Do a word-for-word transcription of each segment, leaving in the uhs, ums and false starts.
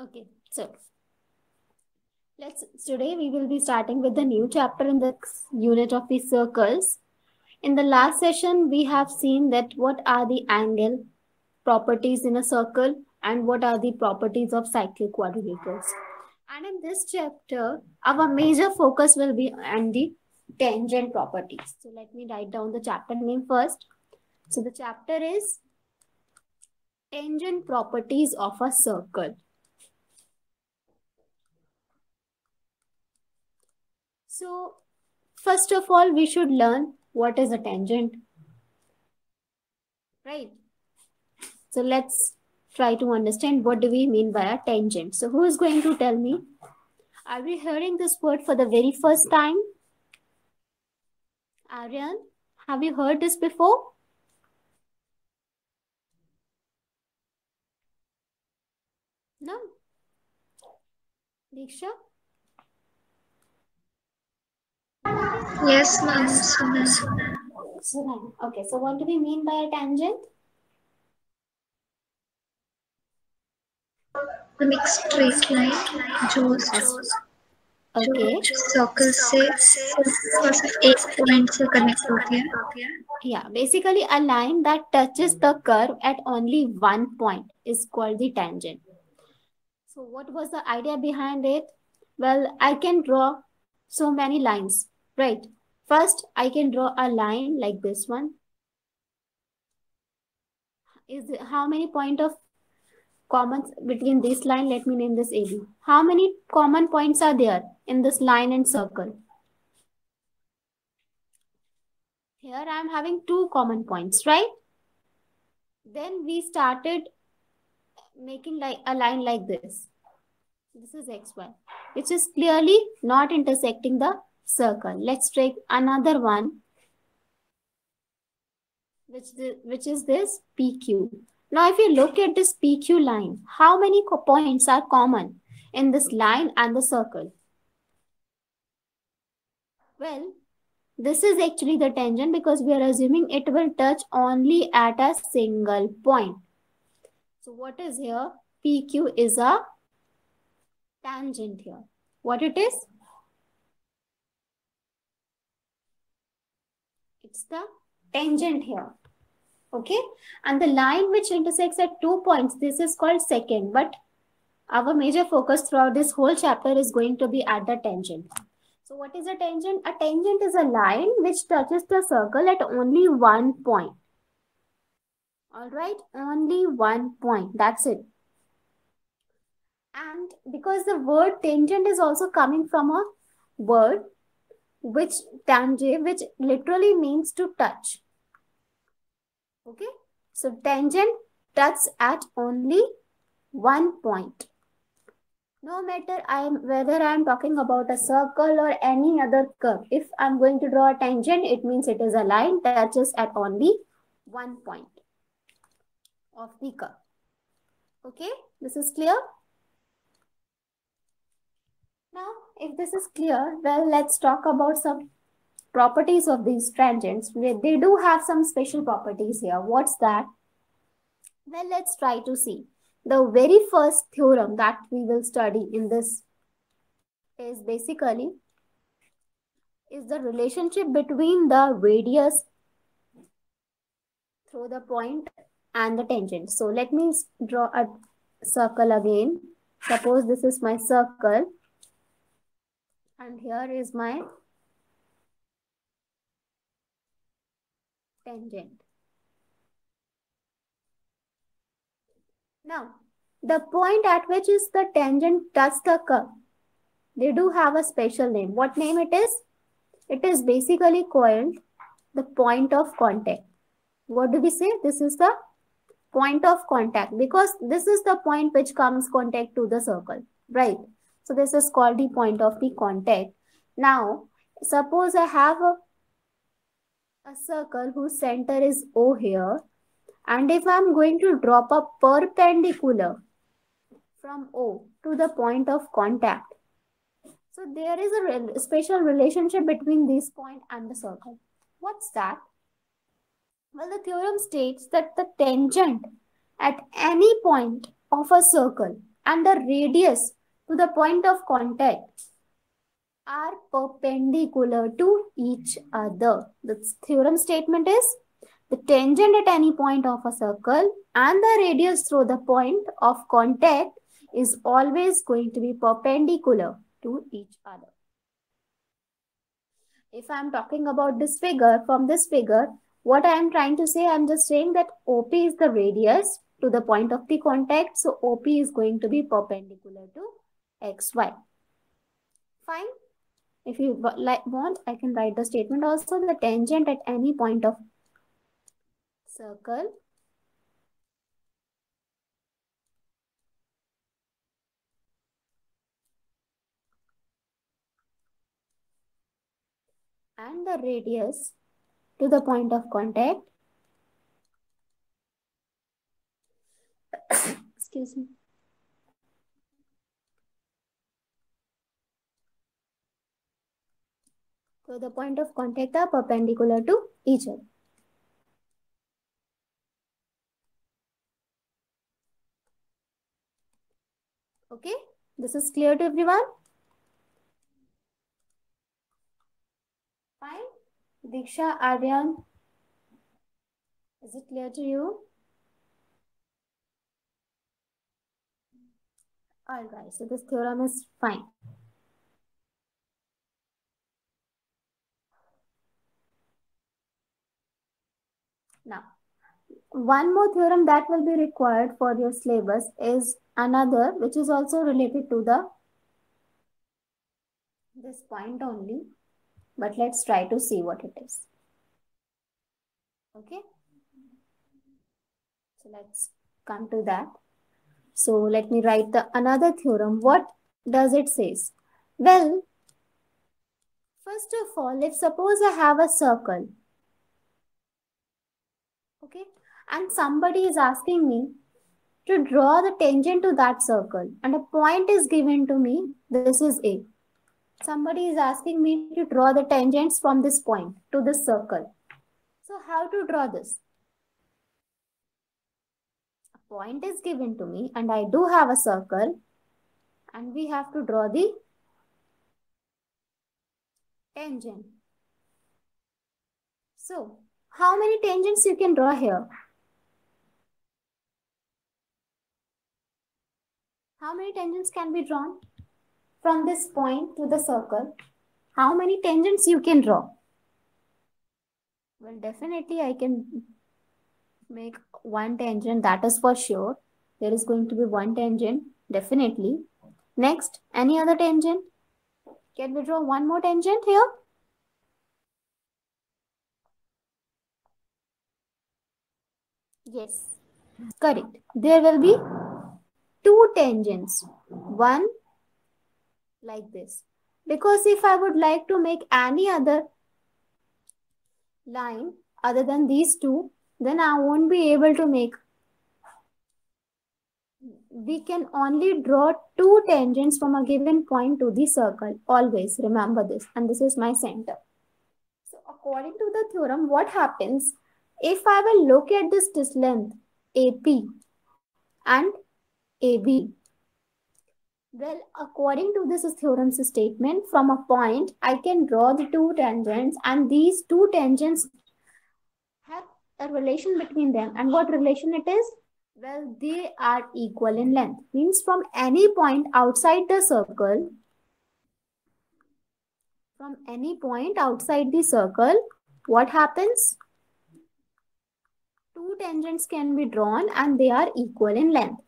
Okay, so let's today we will be starting with the new chapter in the unit of the circles. In the last session, we have seen that what are the angle properties in a circle and what are the properties of cyclic quadrilaterals. And in this chapter, our major focus will be on the tangent properties. So let me write down the chapter name first. So the chapter is tangent properties of a circle. So first of all, we should learn what is a tangent, right? So let's try to understand what do we mean by a tangent. So who is going to tell me? Are we hearing this word for the very first time? Aryan, have you heard this before? No? Diksha? Yes, ma'am. Okay, so what do we mean by a tangent? The mixed straight line, जो circle से एक point से connect होती है. Yeah, basically a line that touches the curve at only one point is called the tangent. So what was the idea behind it? Well, I can draw so many lines, right? First, I can draw a line like this one. Is it, how many point of commons between this line? Let me name this A B. How many common points are there in this line and circle? Here I am having two common points, right? Then we started making like a line like this. This is X Y, which is clearly not intersecting the circle. Let's take another one, which, the, which is this P Q. Now, if you look at this P Q line, how many points are common in this line and the circle? Well, this is actually the tangent because we are assuming it will touch only at a single point. So what is here? P Q is a tangent here. What it is? It's the tangent here. Okay. And the line which intersects at two points, this is called secant. But our major focus throughout this whole chapter is going to be at the tangent. So what is a tangent? A tangent is a line which touches the circle at only one point. All right. Only one point. That's it. And because the word tangent is also coming from a word which tange, which literally means to touch. Okay, so tangent touches at only one point. No matter I am whether I am talking about a circle or any other curve, if I am going to draw a tangent, it means it is a line touches at only one point of the curve. Okay, this is clear? Now, if this is clear, well, let's talk about some properties of these tangents. They do have some special properties here. What's that? Well, let's try to see. The very first theorem that we will study in this is basically is the relationship between the radius through the point and the tangent. So let me draw a circle again. Suppose this is my circle. And here is my tangent. Now, the point at which is the tangent touches the curve, they do have a special name. What name it is? It is basically called the point of contact. What do we say? This is the point of contact because this is the point which comes contact to the circle, right? So this is called the point of the contact. Now, suppose I have a, a circle whose center is O here. And if I'm going to drop a perpendicular from O to the point of contact. So there is a re- special relationship between this point and the circle. What's that? Well, the theorem states that the tangent at any point of a circle and the radius to the point of contact are perpendicular to each other. The theorem statement is the tangent at any point of a circle and the radius through the point of contact is always going to be perpendicular to each other. If I am talking about this figure, from this figure, what I am trying to say, I am just saying that O P is the radius to the point of the contact. So O P is going to be perpendicular to X Y. Fine. If you want, I can write the statement also. The tangent at any point of circle and the radius to the point of contact, excuse me, so the point of contact are perpendicular to each other. Okay, this is clear to everyone? Fine. Diksha, Aryan, is it clear to you? All right, so this theorem is fine. Now, one more theorem that will be required for your syllabus is another, which is also related to the this point only. But let's try to see what it is. Okay. So let's come to that. So let me write the another theorem. What does it say? Well, first of all, if suppose I have a circle. Okay. And somebody is asking me to draw the tangent to that circle. And a point is given to me. This is A. Somebody is asking me to draw the tangents from this point to this circle. So how to draw this? A point is given to me and I do have a circle and we have to draw the tangent. So how many tangents you can draw here? How many tangents can be drawn? From this point to the circle, how many tangents you can draw? Well, definitely I can make one tangent, that is for sure. There is going to be one tangent, definitely. Next, any other tangent? Can we draw one more tangent here? Yes, correct. There will be two tangents. One like this, because if I would like to make any other line other than these two, then I won't be able to make. We can only draw two tangents from a given point to the circle. Always remember this, and this is my center. So according to the theorem, what happens if I will look at this, this length A P and A B? Well, according to this theorem's statement, from a point, I can draw the two tangents and these two tangents have a relation between them. And what relation it is? Well, they are equal in length. Means from any point outside the circle, from any point outside the circle, what happens? Two tangents can be drawn and they are equal in length.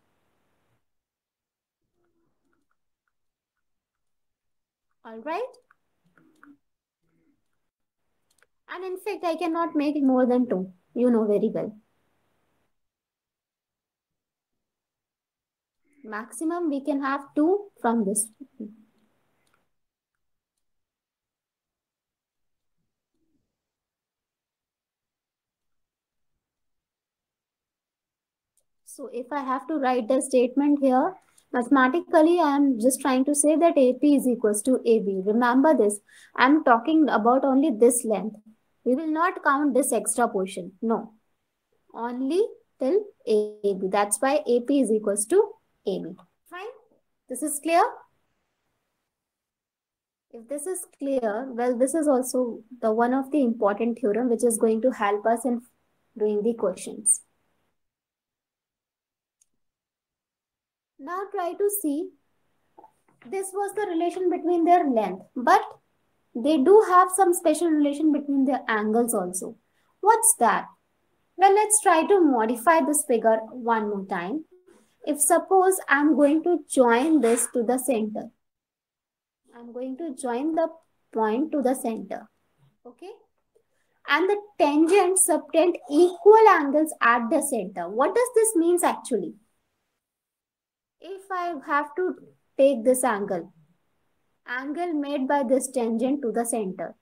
All right. And in fact, I cannot make it more than two. You know very well. Maximum we can have two from this. So if I have to write the statement here, mathematically, I am just trying to say that A P is equals to A B. Remember this. I am talking about only this length. We will not count this extra portion. No. Only till A B. That's why A P is equals to A B. Fine. This is clear? If this is clear, well, this is also the one of the important theorem which is going to help us in doing the questions. Now try to see, this was the relation between their length, but they do have some special relation between their angles also. What's that? Well, let's try to modify this figure one more time. If suppose I'm going to join this to the center. I'm going to join the point to the center. Okay. And the tangent subtend equal angles at the center. What does this mean actually? If I have to take this angle, angle made by this tangent to the center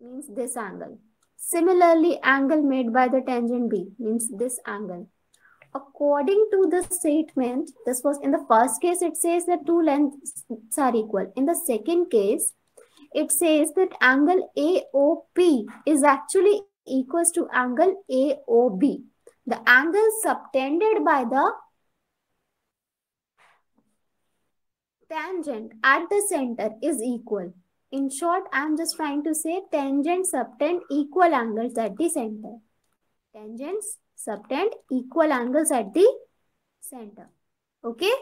means this angle. Similarly, angle made by the tangent B means this angle. According to the statement, this was in the first case, it says that two lengths are equal. In the second case, it says that angle A O P is actually equals to angle A O B. The angle subtended by the tangent at the center is equal. In short, I am just trying to say tangent subtend equal angles at the center. Tangents subtend equal angles at the center. Okay?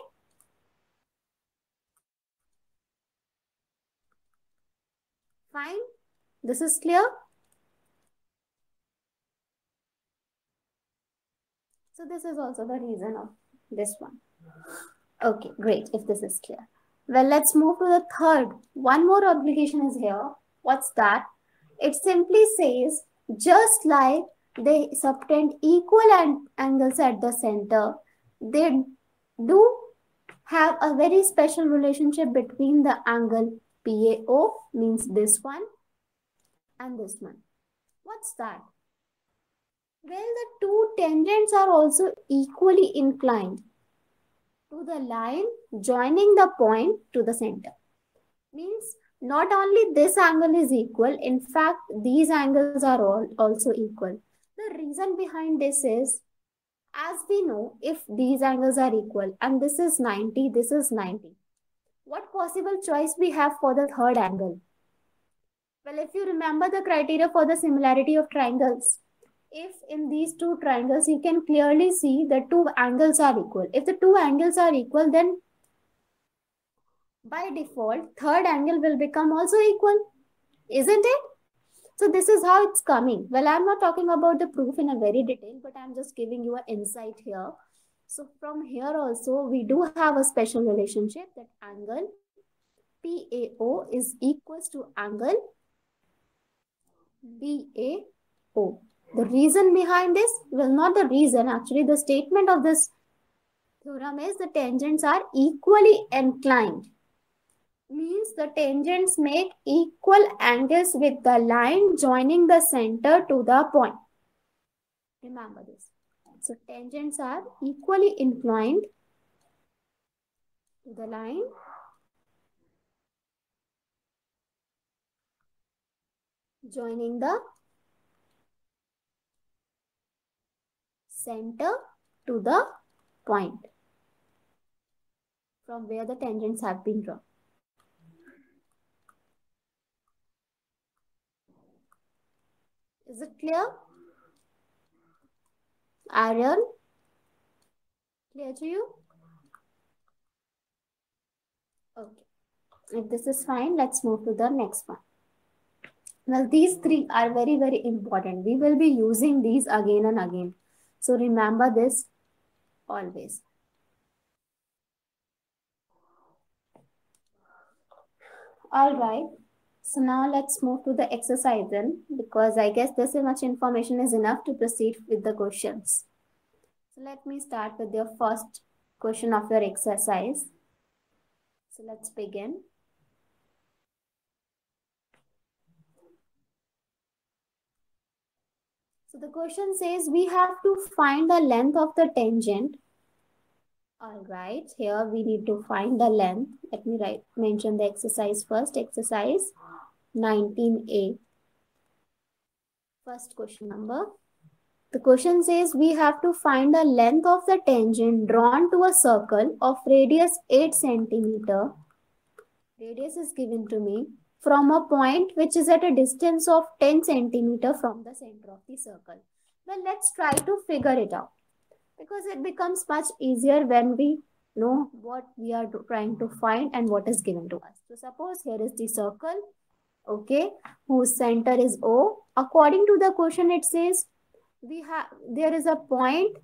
Fine. This is clear? So this is also the reason of this one. Okay, great. If this is clear. Well, let's move to the third. One more obligation is here. What's that? It simply says, just like they subtend equal angles at the center, they do have a very special relationship between the angle P A O, means this one, and this one. What's that? Well, the two tangents are also equally inclined to the line joining the point to the center. Means not only this angle is equal, in fact, these angles are all also equal. The reason behind this is, as we know, if these angles are equal and this is ninety, this is ninety. What possible choice we have for the third angle? Well, if you remember the criteria for the similarity of triangles, if in these two triangles you can clearly see the two angles are equal. If the two angles are equal, then by default, third angle will become also equal. Isn't it? So this is how it's coming. Well, I'm not talking about the proof in a very detail, but I'm just giving you an insight here. So from here also, we do have a special relationship that angle P A O is equals to angle B A O. The reason behind this, well, not the reason, actually the statement of this theorem is the tangents are equally inclined. Means the tangents make equal angles with the line joining the center to the point. Remember this. So tangents are equally inclined to the line joining the center to the point from where the tangents have been drawn. Is it clear? Aryan? Clear to you? Okay. If this is fine, let's move to the next one. Well, these three are very, very important. We will be using these again and again. So remember this always. All right. So now let's move to the exercise then, because I guess this much information is enough to proceed with the questions. So let me start with your first question of your exercise. So let's begin. So the question says we have to find the length of the tangent. All right, here we need to find the length. Let me write, mention the exercise first. Exercise nineteen A. First question number. The question says we have to find the length of the tangent drawn to a circle of radius eight centimeters. Radius is given to me from a point which is at a distance of ten centimeters from the center of the circle. Well, let's try to figure it out, because it becomes much easier when we know what we are trying to find and what is given to us. So suppose here is the circle, okay, whose center is O. According to the question, it says we have there is a point.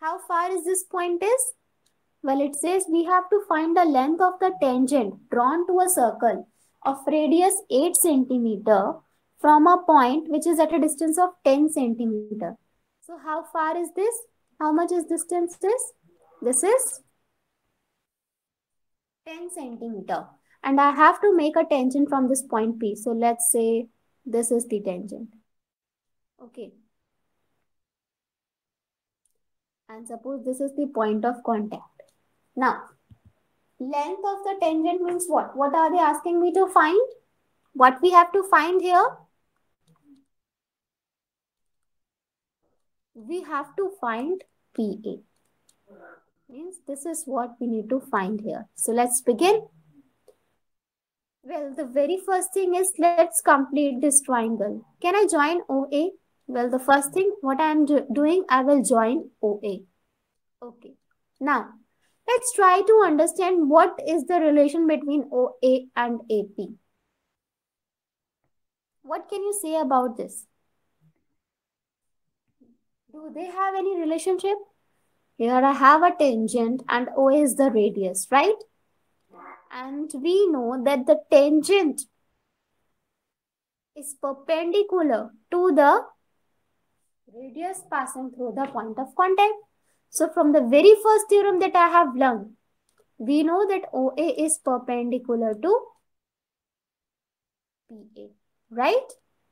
How far is this point is? Well, it says we have to find the length of the tangent drawn to a circle of radius eight centimeters from a point which is at a distance of ten centimeters. So how far is this? How much is distance this? This is ten centimeters. And I have to make a tangent from this point P. So let's say this is the tangent. Okay. And suppose this is the point of contact. Now, length of the tangent means what? What are they asking me to find? What we have to find here? We have to find P A. Means this is what we need to find here. So let's begin. Well, the very first thing is let's complete this triangle. Can I join O A? Well, the first thing what I am do doing, I will join O A. Okay. Now, let's try to understand what is the relation between O A and A P. What can you say about this? Do they have any relationship? Here I have a tangent and O is the radius, right? And we know that the tangent is perpendicular to the radius passing through the point of contact. So from the very first theorem that I have learned, we know that O A is perpendicular to P A, right?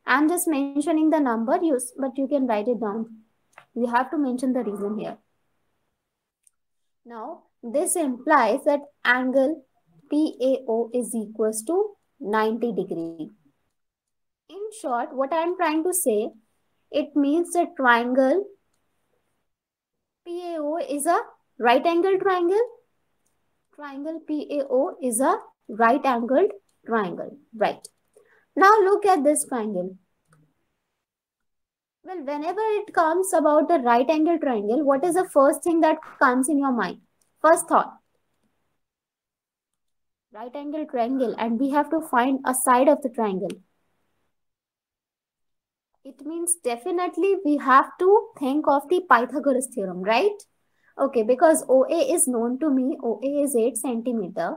I'm just mentioning the number, but you can write it down. We have to mention the reason here. Now, this implies that angle P A O is equals to ninety degrees. In short, what I'm trying to say, it means that triangle P A O is a right angled triangle. Triangle P A O is a right angled triangle, right? Now look at this triangle. Well, whenever it comes about the right angle triangle, what is the first thing that comes in your mind? First thought. Right angle triangle, and we have to find a side of the triangle. It means definitely we have to think of the Pythagoras theorem, right? Okay, because O A is known to me, O A is eight centimeters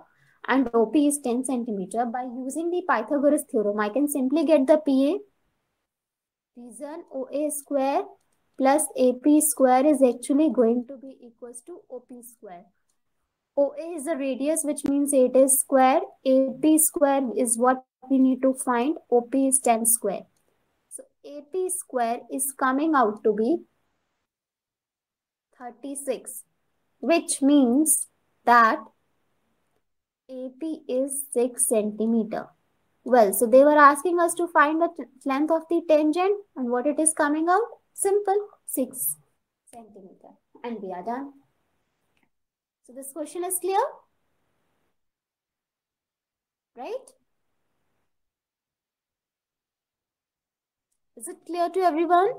and O P is ten centimeters. By using the Pythagoras theorem, I can simply get the P A. Reason O A square plus A P square is actually going to be equals to O P square. O A is the radius, which means it is square. A P square is what we need to find. O P is ten square. So A P square is coming out to be thirty-six, which means that A P is six centimeters. Well, so they were asking us to find the length of the tangent, and what it is coming out? Simple, six centimeters. And we are done. So this question is clear, right? Is it clear to everyone?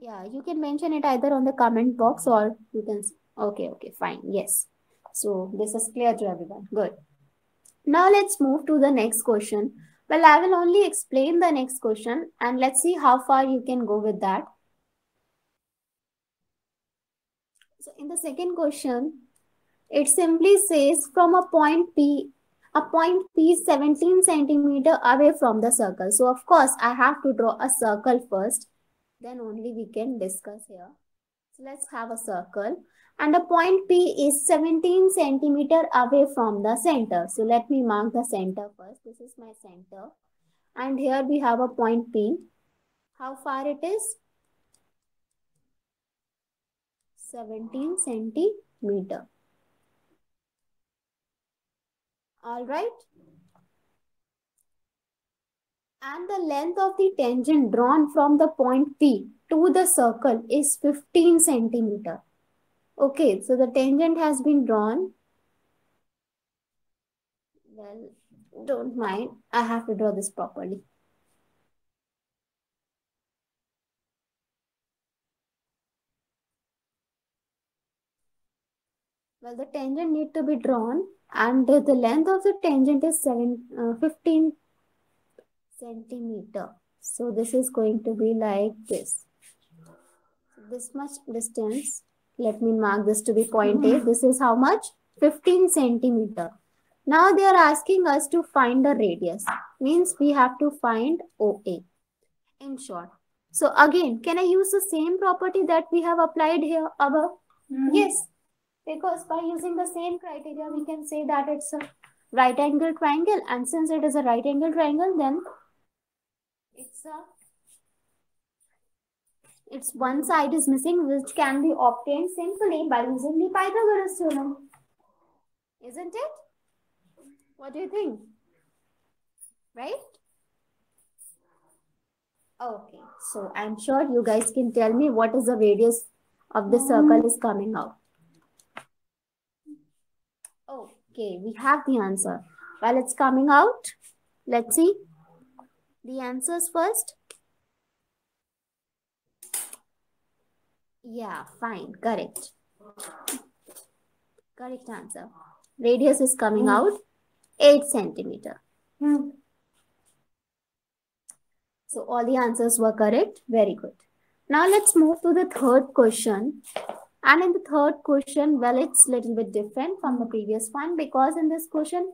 Yeah, you can mention it either on the comment box or you can, okay, okay, fine, yes. So this is clear to everyone, good. Now let's move to the next question. Well, I will only explain the next question and let's see how far you can go with that. So in the second question, it simply says from a point P, a point P seventeen centimeters away from the circle. So of course, I have to draw a circle first, then only we can discuss here. So let's have a circle. And the point P is seventeen centimeters away from the center. So let me mark the center first. This is my center. And here we have a point P. How far it is? seventeen centimeters. All right. and the length of the tangent drawn from the point P to the circle is fifteen centimeters. Okay, so the tangent has been drawn. Well, don't mind, I have to draw this properly. Well, the tangent need to be drawn, and the length of the tangent is seven, uh, fifteen centimeter. So this is going to be like this. This much distance. Let me mark this to be point A. This is how much? fifteen centimeter. Now they are asking us to find the radius. Means we have to find O A. In short. So again, can I use the same property that we have applied here above? Mm-hmm. Yes. Because by using the same criteria, we can say that it's a right angle triangle. And since it is a right angle triangle, then it's a its one side is missing, which can be obtained simply by using the Pythagoras theorem. Isn't it? What do you think? Right? Okay. So I'm sure you guys can tell me what is the radius of the circle is coming out. Okay, we have the answer. While it's coming out, let's see the answers first. Yeah, fine, correct. Correct answer. Radius is coming out eight centimeters. Hmm. So all the answers were correct. Very good. Now let's move to the third question. And in the third question, well, it's a little bit different from the previous one, because in this question,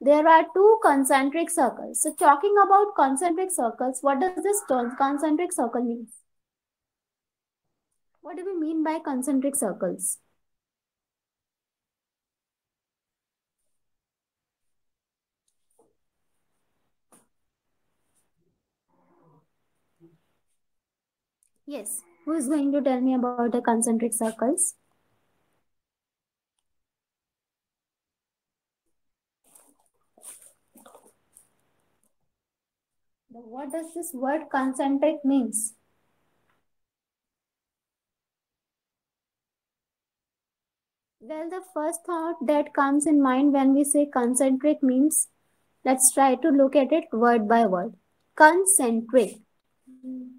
there are two concentric circles. So talking about concentric circles, what does this concentric circle mean? What do we mean by concentric circles? Yes. Who is going to tell me about the concentric circles? What does this word concentric means? Well, the first thought that comes in mind when we say concentric means, let's try to look at it word by word. Concentric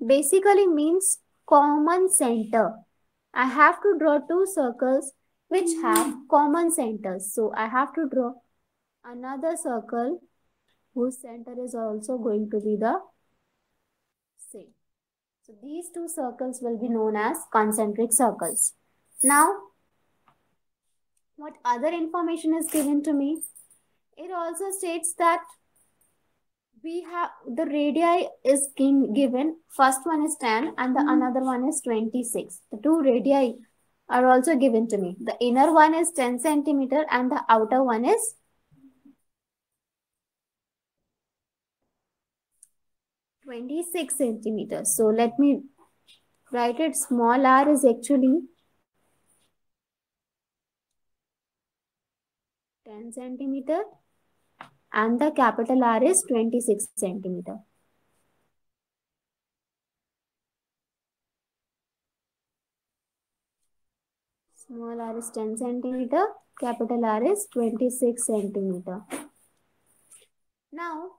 basically means common center. I have to draw two circles which have common centers. So I have to draw another circle whose center is also going to be the same. So these two circles will be known as concentric circles. Now, what other information is given to me? It also states that we have the radii is given. First one is ten and the mm. another one is twenty-six. The two radii are also given to me. The inner one is ten centimeters and the outer one is twenty-six centimeters. So let me write it. Small r is actually ten centimeters. And the capital R is twenty-six centimeters. Small r is ten centimeters, capital R is twenty-six centimeters. Now,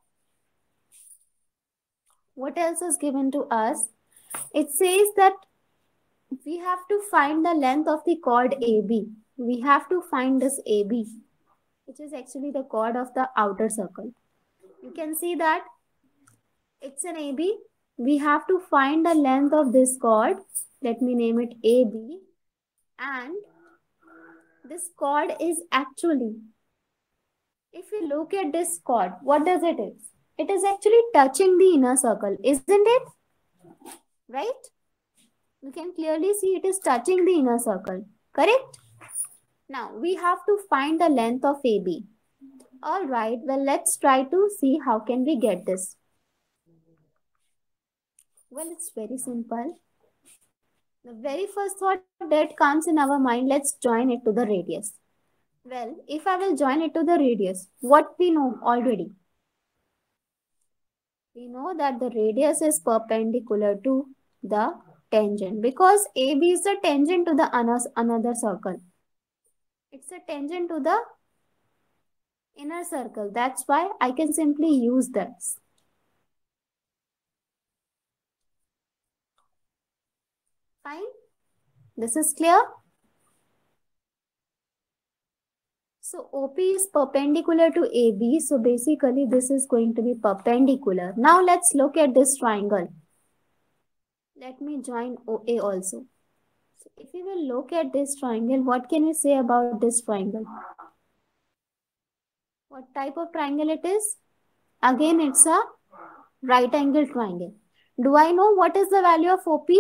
what else is given to us? It says that we have to find the length of the chord A B. We have to find this A B, which is actually the chord of the outer circle. You can see that it's an A B. We have to find the length of this chord. Let me name it A B. And this chord is actually, if you look at this chord, what does it is? It is actually touching the inner circle, isn't it? Right? You can clearly see it is touching the inner circle. Correct? Now, we have to find the length of A B. All right, well, let's try to see how can we get this. Well, it's very simple. The very first thought that comes in our mind, let's join it to the radius. Well, if I will join it to the radius, what we know already? We know that the radius is perpendicular to the tangent because A B is the tangent to the another circle. It's a tangent to the inner circle. That's why I can simply use this. Fine. This is clear. So O P is perpendicular to A B. So basically this is going to be perpendicular. Now let's look at this triangle. Let me join O A also. So if we will look at this triangle, what can we say about this triangle? What type of triangle it is? Again, it's a right angle triangle. Do I know what is the value of O P?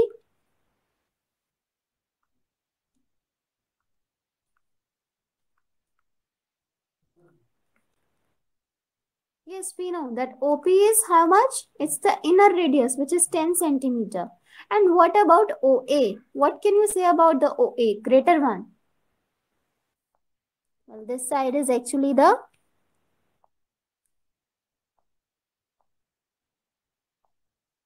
Yes, we know that O P is how much? It's the inner radius, which is ten centimeter. And what about O A? What can you say about the O A, greater one? Well, this side is actually the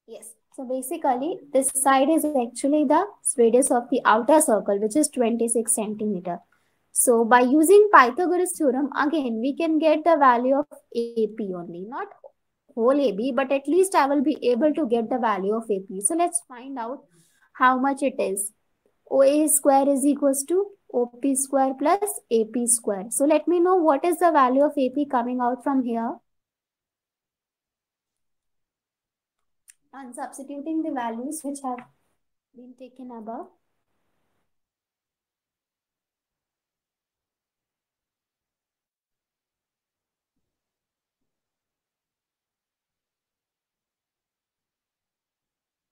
yes. So basically, this side is actually the radius of the outer circle, which is twenty-six centimeter. So by using Pythagoras theorem, again, we can get the value of A P only, not whole A B, but at least I will be able to get the value of A P. So let's find out how much it is. O A square is equals to O P square plus A P square. So let me know what is the value of A P coming out from here. And substituting the values which have been taken above.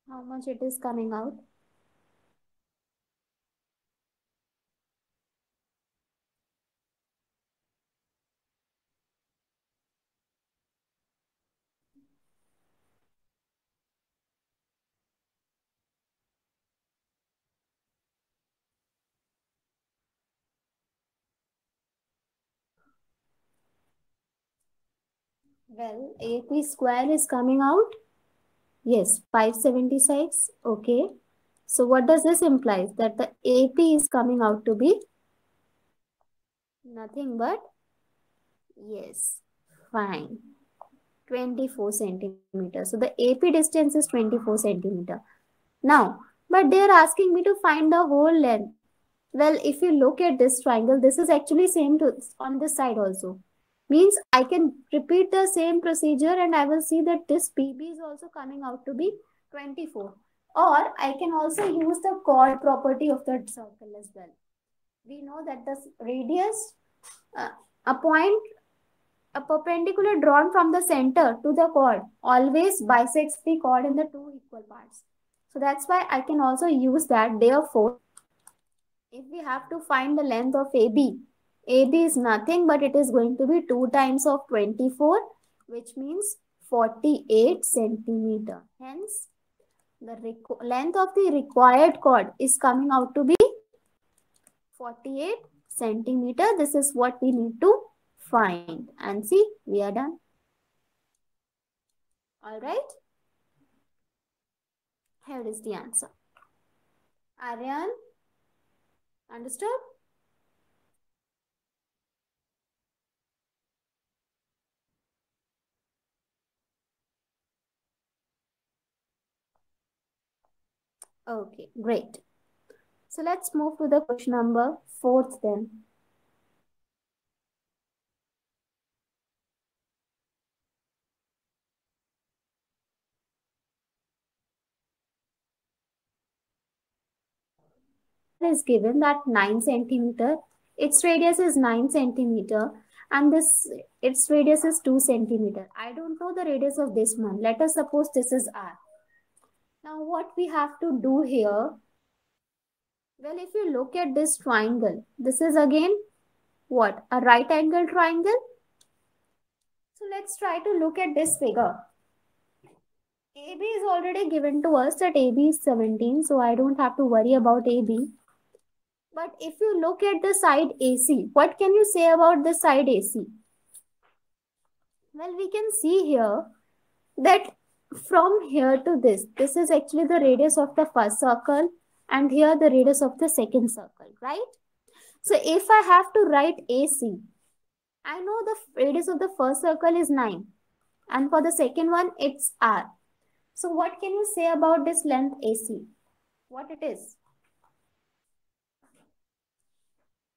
How much it is coming out? Well, A P square is coming out. Yes, five seventy-six. Okay. So what does this imply? That the A P is coming out to be nothing but, yes, fine, twenty-four centimeters. So the A P distance is twenty-four centimeter. Now, but they are asking me to find the whole length. Well, if you look at this triangle, this is actually same to on this side also. Means I can repeat the same procedure and I will see that this P B is also coming out to be twenty-four. Or I can also use the chord property of the circle as well. We know that the radius, uh, a point, a perpendicular drawn from the center to the chord always bisects the chord in the two equal parts. So that's why I can also use that. Therefore, if we have to find the length of A B, A B is nothing but it is going to be two times of twenty-four, which means forty-eight centimeter. Hence, the length of the required chord is coming out to be forty-eight centimeter. This is what we need to find. And see, we are done. All right. Here is the answer. Aryan, understood? Okay, great. So let's move to the question number fourth then. It is given that nine centimeter, its radius is nine centimeter and this its radius is two centimeter. I don't know the radius of this one. Let us suppose this is R. Now what we have to do here, well, if you look at this triangle, this is again what? A right angle triangle. So let's try to look at this figure. A B is already given to us that A B is seventeen, so I don't have to worry about A B. But if you look at the side A C, what can you say about the side A C? Well, we can see here that from here to this, this is actually the radius of the first circle, and here the radius of the second circle, right? So if I have to write A C, I know the radius of the first circle is nine, and for the second one, it's R. So what can you say about this length A C? What it is?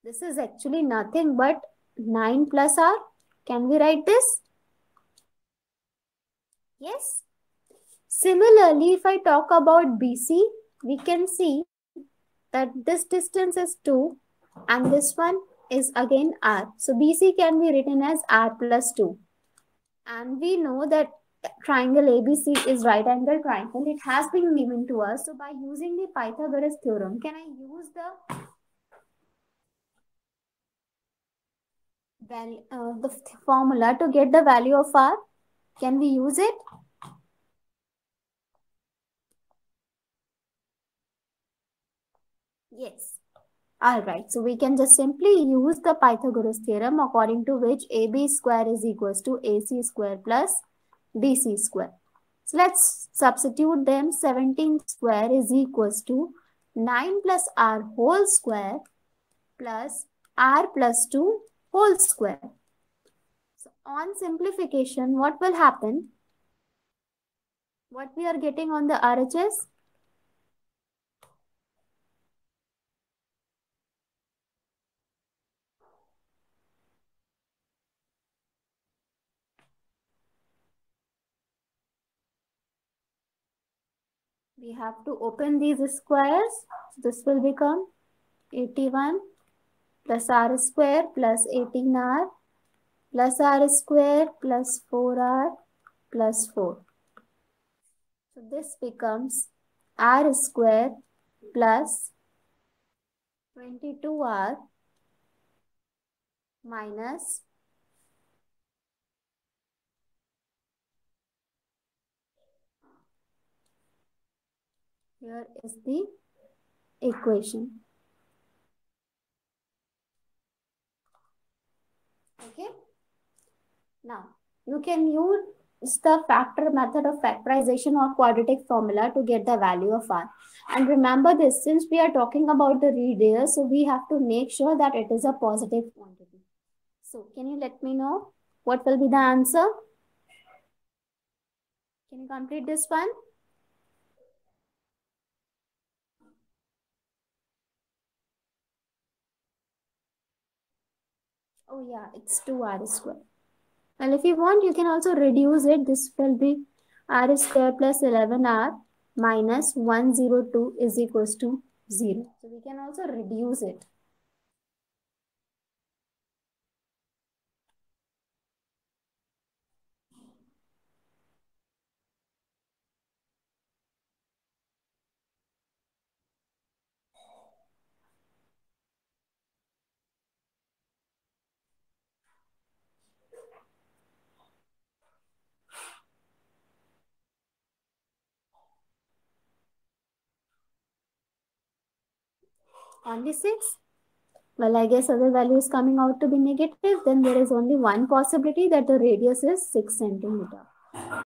This is actually nothing but nine plus R. Can we write this? Yes. Similarly, if I talk about B C, we can see that this distance is two and this one is again R. So B C can be written as R plus two. And we know that triangle A B C is right angle triangle. It has been given to us. So by using the Pythagoras theorem, can I use the value, uh, the formula to get the value of R? Can we use it? Yes. All right. So we can just simply use the Pythagoras theorem, according to which A B square is equals to A C square plus B C square. So let's substitute them. seventeen square is equals to nine plus R whole square plus R plus two whole square. So on simplification, what will happen? What we are getting on the R H S? We have to open these squares. This will become eighty-one plus R square plus eighteen R plus R square plus four R plus four. So this becomes R square plus twenty-two R minus here is the equation. Okay. Now, you can use the factor method of factorization or quadratic formula to get the value of R. And remember this, since we are talking about the radius, so we have to make sure that it is a positive quantity. So, can you let me know what will be the answer? Can you complete this one? Oh yeah, it's two R square. Well, if you want, you can also reduce it. This will be R square plus eleven R minus one hundred two is equals to zero. So we can also reduce it. Only six? Well, I guess other value is coming out to be negative. Then there is only one possibility that the radius is six centimeter.